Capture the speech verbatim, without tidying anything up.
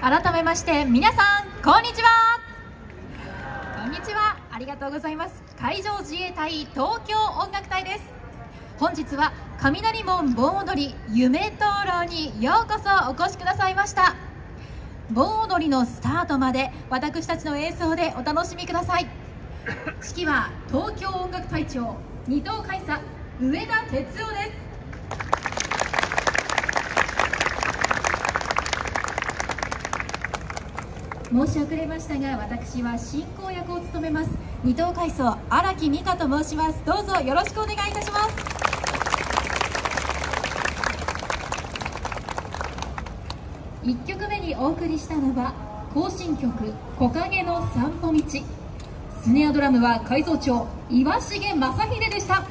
改めまして皆さんこんにちは。こんにちは、ありがとうございます。海上自衛隊東京音楽隊です。本日は雷門盆踊り夢灯籠にようこそお越しくださいました。盆踊りのスタートまで私たちの演奏でお楽しみください。指揮は東京音楽隊長二等海佐上田哲夫です。申し遅れましたが、私は進行役を務めます二等海佐荒木美香と申します。どうぞよろしくお願いいたします。いっきょくめにお送りしたのは行進曲「木陰の散歩道」。スネアドラムは改造長岩重正秀でした。